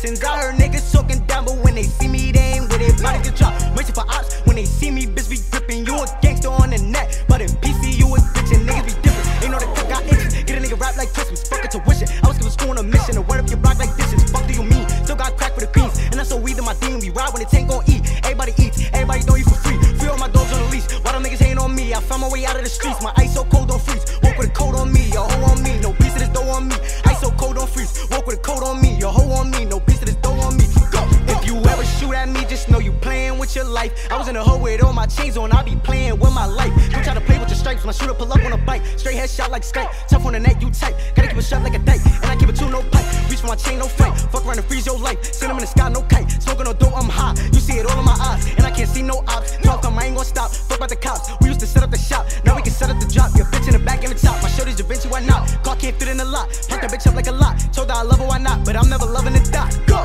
citizens. I heard niggas talking down, but when they see me, they ain't with it. Body get dropped, waiting for ops. When they see me, bitch, be gripping. You a gangster on the net, but in PC, you a bitch, and niggas be different. Ain't know the fuck I itch. Get a nigga rap like Christmas, fuck it to wish it. I was giving school on a mission, and word up your block like dishes. Fuck do you mean? Still got crack for the beans, and that's so weed in my team. We ride when the tank gon' eat. Everybody eats, everybody know you for free. Free all my dogs on the leash. Why them niggas hating on me? I found my way out of the streets. My ice so cold don't freeze. Walk with a coat on me, a hoe on me. No piece of this dough on me. Ice so cold don't freeze. Walk with a coat on me, a hoe on me. No piece of this dough on me. Go. If you ever shoot at me, just know you playing with your life. I was in the hood with all my chains on. I be playing with my life. Don't try to play with your stripes. My shooter pull up on a bike. Straight headshot like Skype. Tough on the net, you tight. Gotta keep it shut like a dyke, and I keep it to no pipe. Reach for my chain, no fight. Fuck around and freeze your life. Send him in the sky, no kite. Smoking no dope, I'm hot. You see it all in my eyes, and I can't see no ops. Talk on, I ain't gon' stop. Fuck about the cops. We used to set up the shop, now we can set up the drop. Your bitch in the back and the top. My shorty's Da Vinci, why not? Car can't fit in the lot. Pack that bitch up like a lot. Told her I love her, why not? But I'm never loving the dot. Go.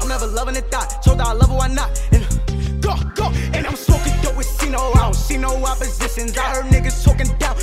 I'm never loving the dot. Told her I love her, why not? And go, go. And I'm smoking dope with Cino. I don't see no oppositions. I heard niggas talking down,